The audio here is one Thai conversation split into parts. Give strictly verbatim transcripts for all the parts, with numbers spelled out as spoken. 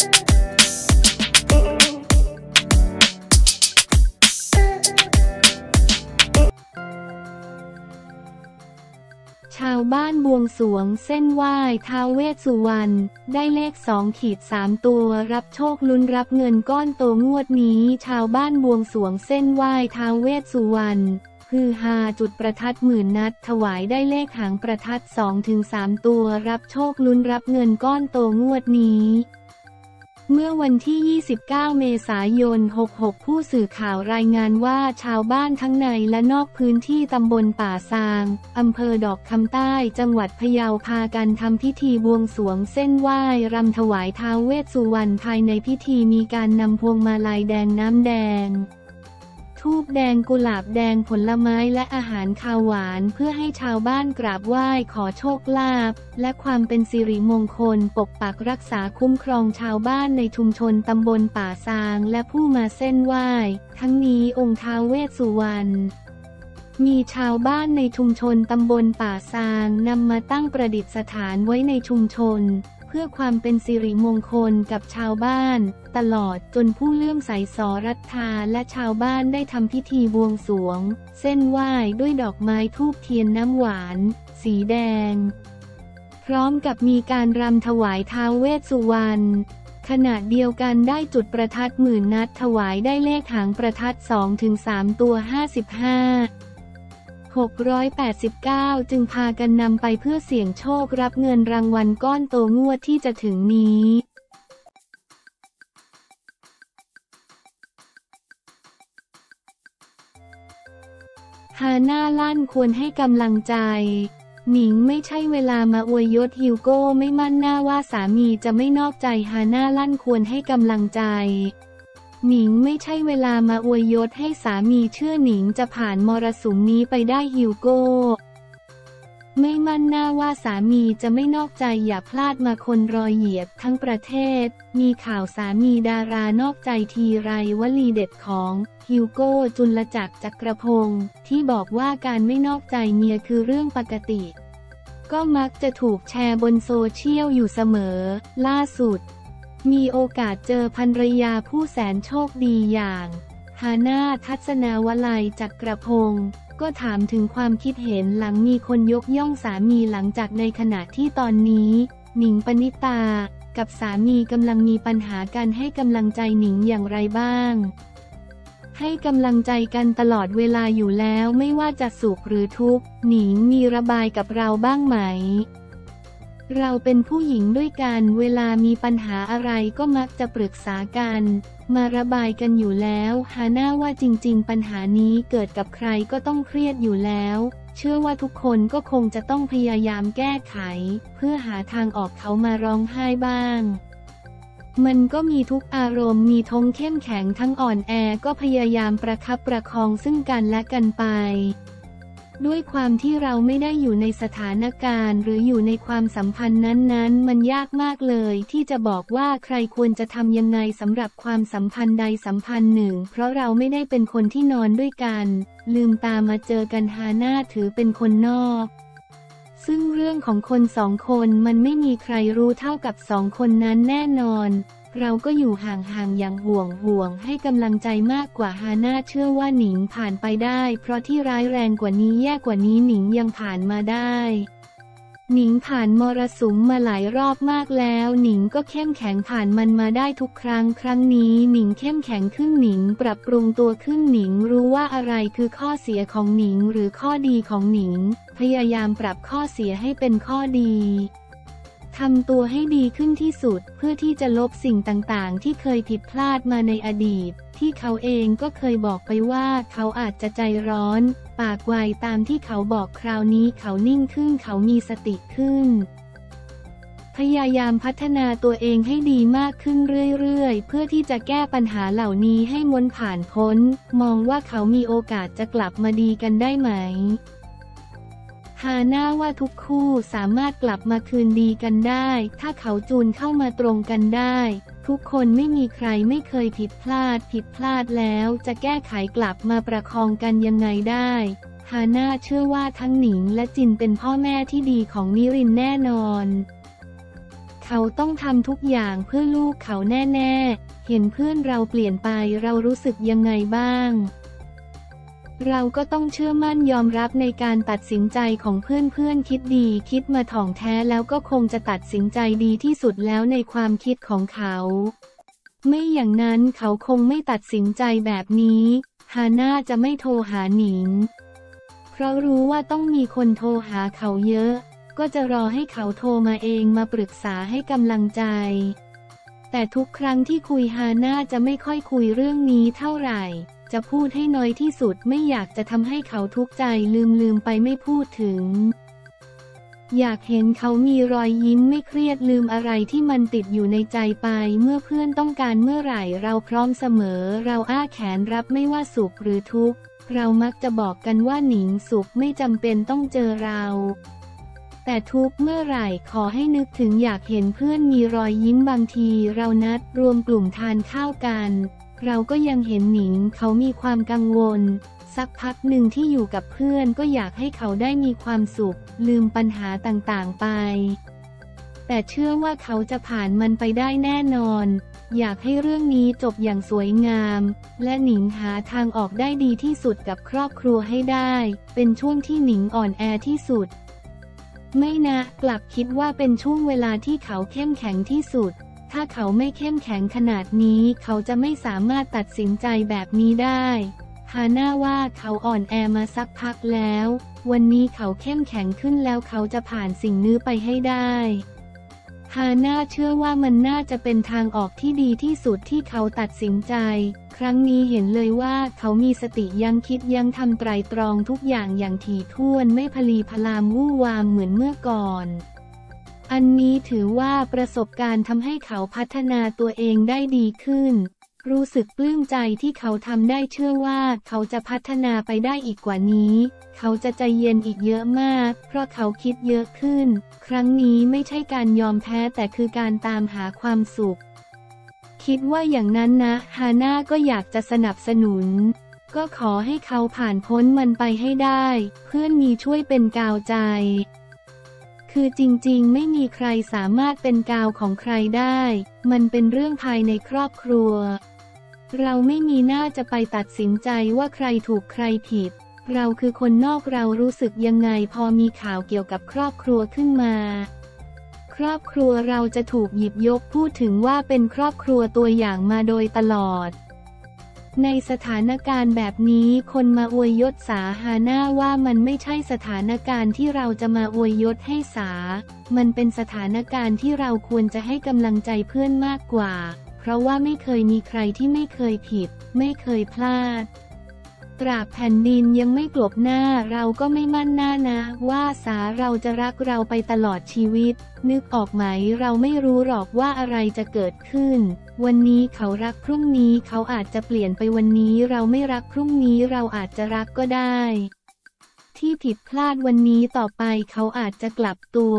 ชาวบ้านบวงสรวงเส้นไหว้ท้าวเวสสุวรรณได้เลข สอง สาม ตัวรับโชคลุ้นรับเงินก้อนโตงวดนี้ชาวบ้านบวงสรวงเส้นไหว้ท้าวเวสสุวรรณฮือฮาจุดประทัดหมื่นนัดถวายได้เลขหางประทัด สอง สาม ตัวรับโชคลุ้นรับเงินก้อนโตงวดนี้เมื่อวันที่ยี่สิบเก้าเมษายนหกหกผู้สื่อข่าวรายงานว่าชาวบ้านทั้งในและนอกพื้นที่ตำบลป่าซางอำเภอดอกคำใต้จังหวัดพะเยาพากันทำพิธีบวงสรวงเส้นไหว้รำถวายท้าวเวสสุวรรณภายในพิธีมีการนำพวงมาลัยแดงน้ำแดงธูปแดงกุหลาบแดงผลไม้และอาหารคาวหวานเพื่อให้ชาวบ้านกราบไหว้ขอโชคลาภและความเป็นสิริมงคลปกปักรักษาคุ้มครองชาวบ้านในชุมชนตำบลป่าซางและผู้มาเส้นไหว้ทั้งนี้องค์ท้าวเวสสุวรรณมีชาวบ้านในชุมชนตำบลป่าซางนำมาตั้งประดิษฐานไว้ในชุมชนเพื่อความเป็นสิริมงคลกับชาวบ้านตลอดจนผู้เลื่อมใสศรัทธาและชาวบ้านได้ทำพิธีบวงสรวงเส้นไหว้ด้วยดอกไม้ธูปเทียนน้ำหวานสีแดงพร้อมกับมีการรำถวายท้าวเวสสุวรรณขณะเดียวกันได้จุดประทัดหมื่นนัดถวายได้เลขหางประทัด สอง สาม ตัว ห้าสิบห้า หกร้อยแปดสิบเก้า จึงพากันนำไปเพื่อเสี่ยงโชครับเงินรางวัลก้อนโตงวดที่จะถึงนี้ฮาน่าลั่นควรให้กำลังใจหนิงไม่ใช่เวลามาอวยยศฮิวโก้ไม่มั่นหน้าว่าสามีจะไม่นอกใจฮาน่าลั่นควรให้กำลังใจหนิงไม่ใช่เวลามาอวยยศให้สามีเชื่อหนิงจะผ่านมรสุมนี้ไปได้ฮิวโก้ไม่มั่นหน้าว่าสามีจะไม่นอกใจอย่าพลาดมาคนรอยเหยียบทั้งประเทศมีข่าวสามีดารานอกใจทีไรวลีเด็ดของฮิวโก้จุลจักร จักรพงศ์ที่บอกว่าการไม่นอกใจเมียคือเรื่องปกติก็มักจะถูกแชร์บนโซเชียลอยู่เสมอล่าสุดมีโอกาสเจอภรรยาผู้แสนโชคดีอย่างฮาน่า ทัศนาวลัย จักรพงศ์ก็ถามถึงความคิดเห็นหลังมีคนยกย่องสามีหลังจากในขณะที่ตอนนี้หนิงปณิตากับสามีกำลังมีปัญหากันให้กำลังใจหนิงอย่างไรบ้างให้กำลังใจกันตลอดเวลาอยู่แล้วไม่ว่าจะสุขหรือทุกข์หนิงมีระบายกับเราบ้างไหมเราเป็นผู้หญิงด้วยกันเวลามีปัญหาอะไรก็มักจะปรึกษากันมาระบายกันอยู่แล้วฮาน่าว่าจริงๆปัญหานี้เกิดกับใครก็ต้องเครียดอยู่แล้วเชื่อว่าทุกคนก็คงจะต้องพยายามแก้ไขเพื่อหาทางออกเขามาร้องไห้บ้างมันก็มีทุกอารมณ์มีทั้งเข้มแข็งทั้งอ่อนแอก็พยายามประคับประคองซึ่งกันและกันไปด้วยความที่เราไม่ได้อยู่ในสถานการณ์หรืออยู่ในความสัมพันธ์นั้นๆมันยากมากเลยที่จะบอกว่าใครควรจะทำยังไงสำหรับความสัมพันธ์ใดสัมพันธ์หนึ่งเพราะเราไม่ได้เป็นคนที่นอนด้วยกันลืมตามาเจอกันฮาน่าถือเป็นคนนอกซึ่งเรื่องของคนสองคนมันไม่มีใครรู้เท่ากับสองคนนั้นแน่นอนเราก็อยู่ห่างๆอย่างห่วงห่วงให้กำลังใจมากกว่าฮาน่าเชื่อว่าหนิงผ่านไปได้เพราะที่ร้ายแรงกว่านี้แย่กว่านี้หนิงยังผ่านมาได้หนิงผ่านมรสุมมาหลายรอบมากแล้วหนิงก็เข้มแข็งผ่านมันมาได้ทุกครั้งครั้งนี้หนิงเข้มแข็งขึ้นหนิงปรับปรุงตัวขึ้นหนิงรู้ว่าอะไรคือข้อเสียของหนิงหรือข้อดีของหนิงพยายามปรับข้อเสียให้เป็นข้อดีทำตัวให้ดีขึ้นที่สุดเพื่อที่จะลบสิ่งต่างๆที่เคยผิดพลาดมาในอดีตที่เขาเองก็เคยบอกไปว่าเขาอาจจะใจร้อนปากไวตามที่เขาบอกคราวนี้เขานิ่งขึ้นเขามีสติขึ้นพยายามพัฒนาตัวเองให้ดีมากขึ้นเรื่อยๆเพื่อที่จะแก้ปัญหาเหล่านี้ให้ม้วนผ่านพ้นมองว่าเขามีโอกาสจะกลับมาดีกันได้ไหมฮาน่าว่าทุกคู่สามารถกลับมาคืนดีกันได้ถ้าเขาจูนเข้ามาตรงกันได้ทุกคนไม่มีใครไม่เคยผิดพลาดผิดพลาดแล้วจะแก้ไขกลับมาประคองกันยังไงได้ฮาน่าเชื่อว่าทั้งหนิงและจินเป็นพ่อแม่ที่ดีของนิรินแน่นอน เขาต้องทำทุกอย่างเพื่อลูกเขาแน่ๆเห็นเพื่อนเราเปลี่ยนไปเรารู้สึกยังไงบ้างเราก็ต้องเชื่อมั่นยอมรับในการตัดสินใจของเพื่อนๆคิดดีคิดมาถ่องแท้แล้วก็คงจะตัดสินใจดีที่สุดแล้วในความคิดของเขาไม่อย่างนั้นเขาคงไม่ตัดสินใจแบบนี้ฮาน่าจะไม่โทรหาหนิงเพราะรู้ว่าต้องมีคนโทรหาเขาเยอะก็จะรอให้เขาโทรมาเองมาปรึกษาให้กำลังใจแต่ทุกครั้งที่คุยฮาน่าจะไม่ค่อยคุยเรื่องนี้เท่าไหร่จะพูดให้น้อยที่สุดไม่อยากจะทำให้เขาทุกข์ใจลืมลืมไปไม่พูดถึงอยากเห็นเขามีรอยยิ้มไม่เครียดลืมอะไรที่มันติดอยู่ในใจไปเมื่อเพื่อนต้องการเมื่อไหร่เราพร้อมเสมอเราอ้าแขนรับไม่ว่าสุขหรือทุกข์เรามักจะบอกกันว่าหนิงสุขไม่จำเป็นต้องเจอเราแต่ทุกเมื่อไหร่ขอให้นึกถึงอยากเห็นเพื่อนมีรอยยิ้มบางทีเรานัดรวมกลุ่มทานข้าวกันเราก็ยังเห็นหนิงเขามีความกังวลสักพักหนึ่งที่อยู่กับเพื่อนก็อยากให้เขาได้มีความสุขลืมปัญหาต่างๆไปแต่เชื่อว่าเขาจะผ่านมันไปได้แน่นอนอยากให้เรื่องนี้จบอย่างสวยงามและหนิงหาทางออกได้ดีที่สุดกับครอบครัวให้ได้เป็นช่วงที่หนิงอ่อนแอที่สุดไม่นะกลับคิดว่าเป็นช่วงเวลาที่เขาเข้มแข็งที่สุดถ้าเขาไม่เข้มแข็งขนาดนี้เขาจะไม่สามารถตัดสินใจแบบนี้ได้ฮาน่าว่าเขาอ่อนแอมาสักพักแล้ววันนี้เขาเข้มแข็งขึ้นแล้วเขาจะผ่านสิ่งนี้ไปให้ได้ฮาน่าเชื่อว่ามันน่าจะเป็นทางออกที่ดีที่สุดที่เขาตัดสินใจครั้งนี้เห็นเลยว่าเขามีสติยังคิดยังทำไตร่ตรองทุกอย่างอย่างถี่ถ้วนไม่พลีพลามวู่วามเหมือนเมื่อก่อนอันนี้ถือว่าประสบการณ์ทำให้เขาพัฒนาตัวเองได้ดีขึ้นรู้สึกปลื้มใจที่เขาทำได้เชื่อว่าเขาจะพัฒนาไปได้อีกกว่านี้เขาจะใจเย็นอีกเยอะมากเพราะเขาคิดเยอะขึ้นครั้งนี้ไม่ใช่การยอมแพ้แต่คือการตามหาความสุขคิดว่าอย่างนั้นนะฮาน่าก็อยากจะสนับสนุนก็ขอให้เขาผ่านพ้นมันไปให้ได้เพื่อนมีช่วยเป็นกาวใจคือจริงๆไม่มีใครสามารถเป็นกาวของใครได้มันเป็นเรื่องภายในครอบครัวเราไม่มีหน้าจะไปตัดสินใจว่าใครถูกใครผิดเราคือคนนอกเรารู้สึกยังไงพอมีข่าวเกี่ยวกับครอบครัวขึ้นมาครอบครัวเราจะถูกหยิบยกพูดถึงว่าเป็นครอบครัวตัวอย่างมาโดยตลอดในสถานการณ์แบบนี้คนมาอวยยศสาฮาน่าว่ามันไม่ใช่สถานการณ์ที่เราจะมาอวยยศให้สามันเป็นสถานการณ์ที่เราควรจะให้กำลังใจเพื่อนมากกว่าเพราะว่าไม่เคยมีใครที่ไม่เคยผิดไม่เคยพลาดตราบแผ่นดินยังไม่กลบหน้าเราก็ไม่มั่นหน้านะว่าสาเราจะรักเราไปตลอดชีวิตนึกออกไหมเราไม่รู้หรอกว่าอะไรจะเกิดขึ้นวันนี้เขารักพรุ่งนี้เขาอาจจะเปลี่ยนไปวันนี้เราไม่รักพรุ่งนี้เราอาจจะรักก็ได้ที่ผิดพลาดวันนี้ต่อไปเขาอาจจะกลับตัว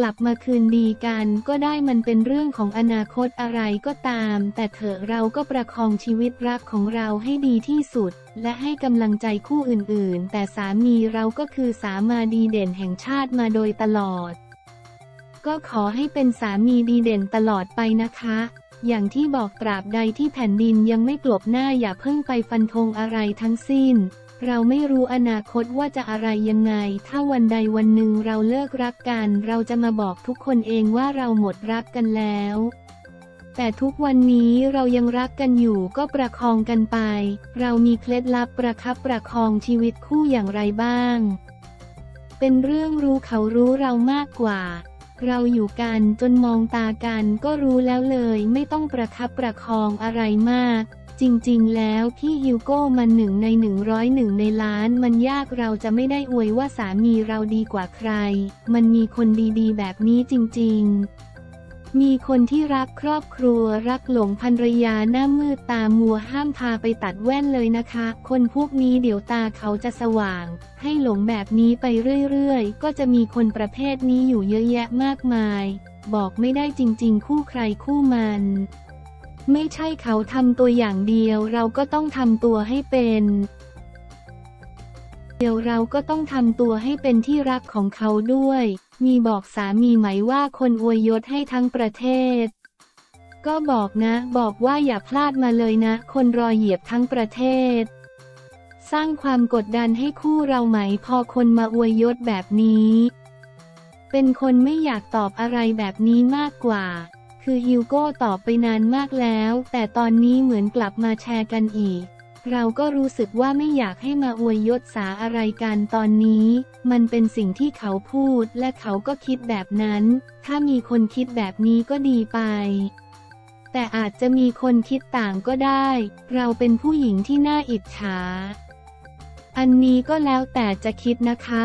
กลับมาคืนดีกันก็ได้มันเป็นเรื่องของอนาคตอะไรก็ตามแต่เถอะเราก็ประคองชีวิตรักของเราให้ดีที่สุดและให้กำลังใจคู่อื่นๆแต่สามีเราก็คือสามีดีเด่นแห่งชาติมาโดยตลอดก็ขอให้เป็นสามีดีเด่นตลอดไปนะคะอย่างที่บอกตราบใดที่แผ่นดินยังไม่กลบหน้าอย่าเพิ่งไปฟันธงอะไรทั้งสิ้นเราไม่รู้อนาคตว่าจะอะไรยังไงถ้าวันใดวันหนึ่งเราเลิกรักกันเราจะมาบอกทุกคนเองว่าเราหมดรักกันแล้วแต่ทุกวันนี้เรายังรักกันอยู่ก็ประคองกันไปเรามีเคล็ดลับประคับประคองชีวิตคู่อย่างไรบ้างเป็นเรื่องรู้เขารู้เรามากกว่าเราอยู่กันจนมองตากันก็รู้แล้วเลยไม่ต้องประคับประคองอะไรมากจริงๆแล้วพี่ฮิวโก้มันหนึ่งในหนึ่งร้อยเอ็ดในล้านมันยากเราจะไม่ได้อวยว่าสามีเราดีกว่าใครมันมีคนดีๆแบบนี้จริงๆมีคนที่รักครอบครัวรักหลงภรรยาหน้ามืดตามัวห้ามพาไปตัดแว่นเลยนะคะคนพวกนี้เดี๋ยวตาเขาจะสว่างให้หลงแบบนี้ไปเรื่อยๆก็จะมีคนประเภทนี้อยู่เยอะแยะมากมายบอกไม่ได้จริงๆคู่ใครคู่มันไม่ใช่เขาทำตัวอย่างเดียวเราก็ต้องทำตัวให้เป็นเดี๋ยวเราก็ต้องทำตัวให้เป็นที่รักของเขาด้วย มีบอกสามีไหมว่าคนอวยยศให้ทั้งประเทศก็บอกนะบอกว่าอย่าพลาดมาเลยนะคนรอเหยียบทั้งประเทศสร้างความกดดันให้คู่เราไหมพอคนมาอวยยศแบบนี้เป็นคนไม่อยากตอบอะไรแบบนี้มากกว่าคือฮิวโก้ตอบไปนานมากแล้วแต่ตอนนี้เหมือนกลับมาแชร์กันอีกเราก็รู้สึกว่าไม่อยากให้มาอวยยศสาอะไรกันตอนนี้มันเป็นสิ่งที่เขาพูดและเขาก็คิดแบบนั้นถ้ามีคนคิดแบบนี้ก็ดีไปแต่อาจจะมีคนคิดต่างก็ได้เราเป็นผู้หญิงที่น่าอิจฉาอันนี้ก็แล้วแต่จะคิดนะคะ